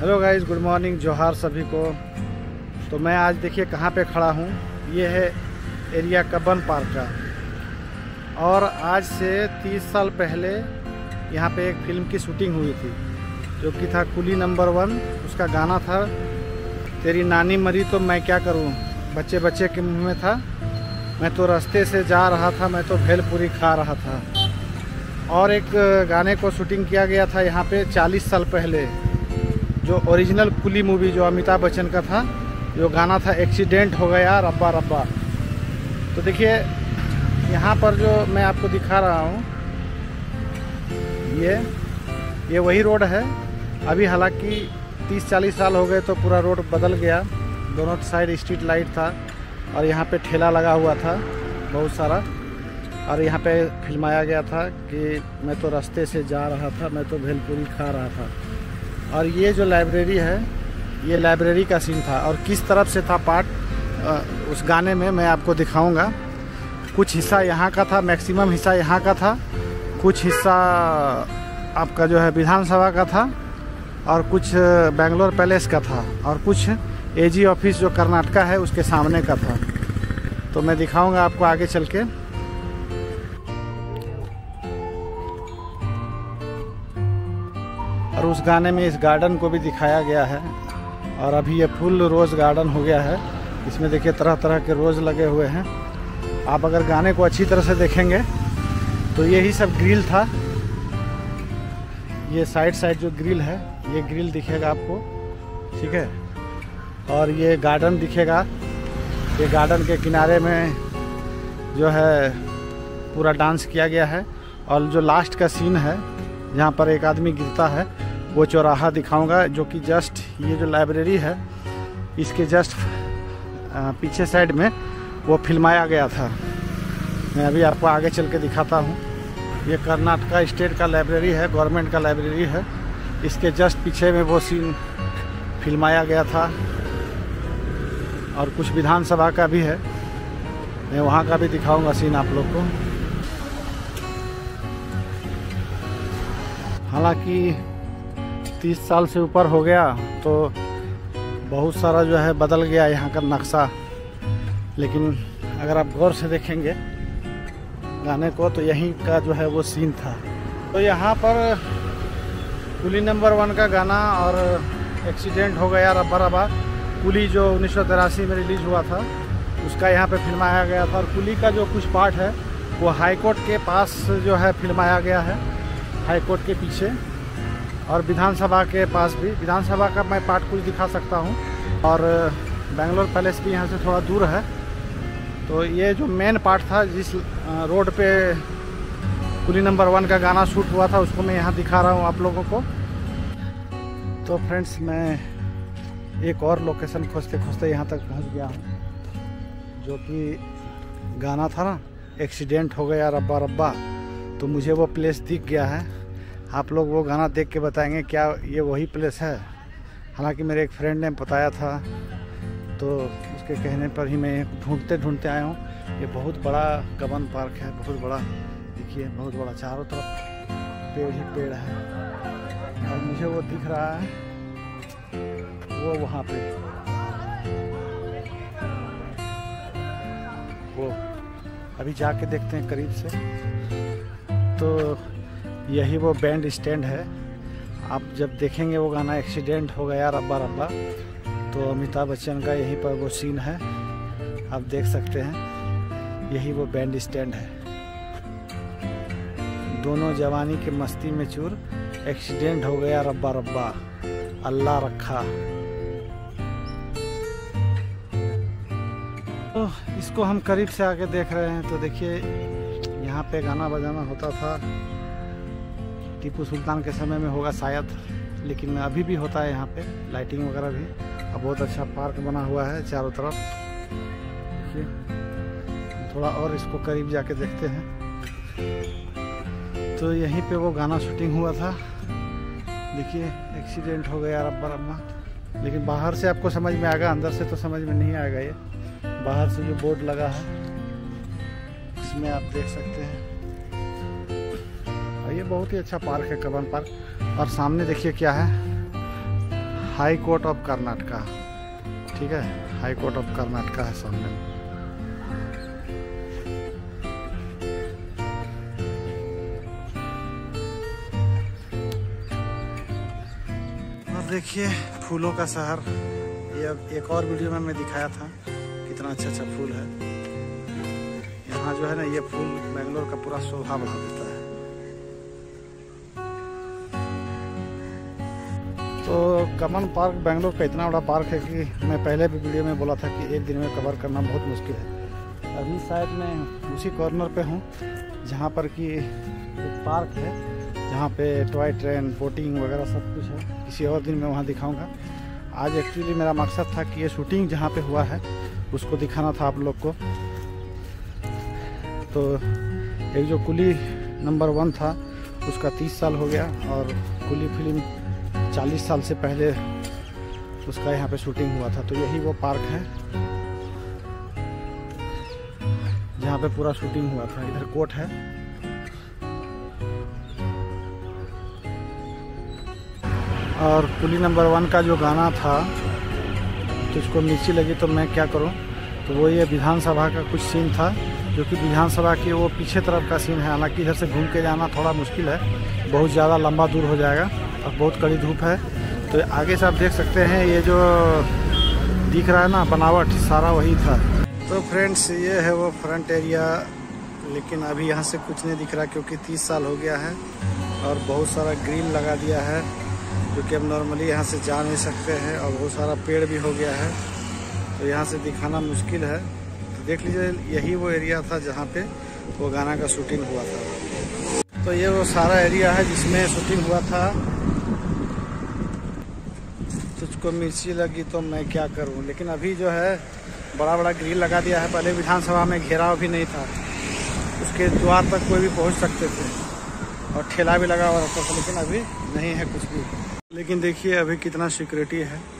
Hello guys, good morning, जोहार सभी को। तो मैं आज देखिए कहाँ पे खड़ा हूँ। ये है एरिया कब्बन पार्क का। और आज से 30 साल पहले यहाँ पे एक फिल्म की शूटिंग हुई थी, जो कि था कूली नंबर 1। उसका गाना था तेरी नानी मरी तो मैं क्या करूँ, बच्चे बच्चे के मुँह में था। मैं तो रास्ते से जा रहा था, मैं तो भेलपुरी खा रहा था। और एक गाने को शूटिंग किया गया था यहाँ पे 40 साल पहले, जो ओरिजिनल कुली मूवी जो अमिताभ बच्चन का था, जो गाना था एक्सीडेंट हो गया रब्बा रब्बा। तो देखिए यहाँ पर जो मैं आपको दिखा रहा हूँ, ये वही रोड है। अभी हालांकि 30-40 साल हो गए तो पूरा रोड बदल गया, दोनों साइड स्ट्रीट लाइट था और यहाँ पे ठेला लगा हुआ था बहुत सारा। और यहाँ पे फिल्माया गया था कि मैं तो रास्ते से जा रहा था, मैं तो भेलपुरी खा रहा था। और ये जो लाइब्रेरी है, ये लाइब्रेरी का सीन था। और किस तरफ से था पार्ट उस गाने में मैं आपको दिखाऊंगा। कुछ हिस्सा यहाँ का था, मैक्सिमम हिस्सा यहाँ का था, कुछ हिस्सा आपका जो है विधानसभा का था, और कुछ बेंगलोर पैलेस का था, और कुछ एजी ऑफिस जो कर्नाटका है उसके सामने का था। तो मैं दिखाऊंगा आपको आगे चल के। और उस गाने में इस गार्डन को भी दिखाया गया है। और अभी ये फुल रोज़ गार्डन हो गया है। इसमें देखिए तरह तरह के रोज़ लगे हुए हैं। आप अगर गाने को अच्छी तरह से देखेंगे तो यही सब ग्रिल था। ये साइड जो ग्रिल है, ये ग्रिल दिखेगा आपको, ठीक है। और ये गार्डन दिखेगा। ये गार्डन के किनारे में जो है पूरा डांस किया गया है। और जो लास्ट का सीन है जहाँ पर एक आदमी गिरता है, वो चौराहा दिखाऊंगा, जो कि जस्ट ये जो लाइब्रेरी है इसके जस्ट पीछे साइड में वो फिल्माया गया था। मैं अभी आपको आगे चल के दिखाता हूँ। ये कर्नाटका स्टेट का लाइब्रेरी है, गवर्नमेंट का लाइब्रेरी है। इसके जस्ट पीछे में वो सीन फिल्माया गया था। और कुछ विधानसभा का भी है, मैं वहाँ का भी दिखाऊंगा सीन आप लोग को। हालांकि 30 साल से ऊपर हो गया तो बहुत सारा जो है बदल गया यहाँ का नक्शा। लेकिन अगर आप गौर से देखेंगे गाने को तो यहीं का जो है वो सीन था। तो यहाँ पर कूली नंबर 1 का गाना और एक्सीडेंट हो गया रब्बा रब्बा, कूली जो 1983 में रिलीज हुआ था, उसका यहाँ पे फिल्माया गया था। और कूली का जो कुछ पार्ट है वो हाई कोर्ट के पास जो है फिल्माया गया है, हाई कोर्ट के पीछे। और विधानसभा के पास भी, विधानसभा का मैं पार्ट कुछ दिखा सकता हूँ। और बेंगलोर पैलेस भी यहाँ से थोड़ा दूर है। तो ये जो मेन पार्ट था, जिस रोड पे कूली नंबर 1 का गाना शूट हुआ था, उसको मैं यहाँ दिखा रहा हूँ आप लोगों को। तो फ्रेंड्स, मैं एक और लोकेशन खोजते खोजते यहाँ तक पहुँच गया हूँ, जो कि गाना था ना एक्सीडेंट हो गया रब्बा रब्बा। तो मुझे वो प्लेस दिख गया है। आप लोग वो गाना देख के बताएंगे क्या ये वही प्लेस है। हालांकि मेरे एक फ्रेंड ने बताया था, तो उसके कहने पर ही मैं ढूंढते ढूंढते आया हूँ। ये बहुत बड़ा कब्बन पार्क है, बहुत बड़ा, देखिए बहुत बड़ा, चारों तरफ पेड़ ही पेड़ है। और मुझे वो दिख रहा है, वो वहाँ पे, वो अभी जाके देखते हैं करीब से। तो यही वो बैंड स्टैंड है। आप जब देखेंगे वो गाना एक्सीडेंट हो गया रब्बा रब्बा, तो अमिताभ बच्चन का यहीं पर वो सीन है, आप देख सकते हैं। यही वो बैंड स्टैंड है। दोनों जवानी के मस्ती में चूर, एक्सीडेंट हो गया रब्बा रब्बा, अल्लाह रखा। तो इसको हम करीब से आके देख रहे हैं। तो देखिए यहाँ पे गाना बजाना होता था, टीपू सुल्तान के समय में होगा शायद, लेकिन अभी भी होता है यहाँ पे। लाइटिंग वगैरह भी, अब बहुत अच्छा पार्क बना हुआ है चारों तरफ। देखिए थोड़ा और इसको करीब जाके देखते हैं। तो यहीं पे वो गाना शूटिंग हुआ था। देखिए एक्सीडेंट हो गया रब्बा रब्बा, लेकिन बाहर से आपको समझ में आएगा, अंदर से तो समझ में नहीं आएगा। ये बाहर से जो बोर्ड लगा है इसमें आप देख सकते हैं। और ये बहुत ही अच्छा पार्क है कब्बन पार्क। और सामने देखिए क्या है, हाई कोर्ट ऑफ कर्नाटका, ठीक है, हाई कोर्ट ऑफ कर्नाटका है सामने। और देखिए फूलों का शहर, ये अब एक और वीडियो में मैं दिखाया था कितना अच्छा अच्छा फूल है यहाँ जो है ना, ये फूल बेंगलोर का पूरा शोभा बढ़ा देता है। तो कब्बन पार्क बेंगलोर का इतना बड़ा पार्क है कि मैं पहले भी वीडियो में बोला था कि एक दिन में कवर करना बहुत मुश्किल है। अभी शायद मैं उसी कॉर्नर पे हूँ जहाँ पर कि एक पार्क है जहाँ पे टॉय ट्रेन, बोटिंग वगैरह सब कुछ है। किसी और दिन मैं वहाँ दिखाऊंगा। आज एक्चुअली मेरा मकसद था कि ये शूटिंग जहाँ पर हुआ है उसको दिखाना था आप लोग को। तो एक जो कुली नंबर 1 था उसका 30 साल हो गया और कुली फिल्म 40 साल से पहले उसका यहाँ पे शूटिंग हुआ था। तो यही वो पार्क है जहाँ पे पूरा शूटिंग हुआ था। इधर कोर्ट है। और कुली नंबर 1 का जो गाना था तुझको मिर्ची लगी तो मैं क्या करूँ, तो वो ये विधानसभा का कुछ सीन था जो कि विधानसभा की वो पीछे तरफ का सीन है। हालांकि इधर से घूम के जाना थोड़ा मुश्किल है, बहुत ज़्यादा लंबा दूर हो जाएगा और बहुत कड़ी धूप है। तो आगे से आप देख सकते हैं ये जो दिख रहा है ना बनावट, सारा वही था। तो फ्रेंड्स ये है वो फ्रंट एरिया, लेकिन अभी यहाँ से कुछ नहीं दिख रहा क्योंकि 30 साल हो गया है और बहुत सारा ग्रिल लगा दिया है क्योंकि अब नॉर्मली यहाँ से जा नहीं सकते हैं और बहुत सारा पेड़ भी हो गया है तो यहाँ से दिखाना मुश्किल है। तो देख लीजिए यही वो एरिया था जहाँ पे वो गाना का शूटिंग हुआ था। तो ये वो सारा एरिया है जिसमें शूटिंग हुआ था। तुझको मिर्ची लगी तो मैं क्या करूं, लेकिन अभी जो है बड़ा बड़ा ग्रिल लगा दिया है। पहले विधानसभा में घेराव भी नहीं था, उसके द्वार तक कोई भी पहुंच सकते थे और ठेला भी लगा हुआ रहता था, लेकिन अभी नहीं है कुछ भी। लेकिन देखिए अभी कितना सिक्योरिटी है।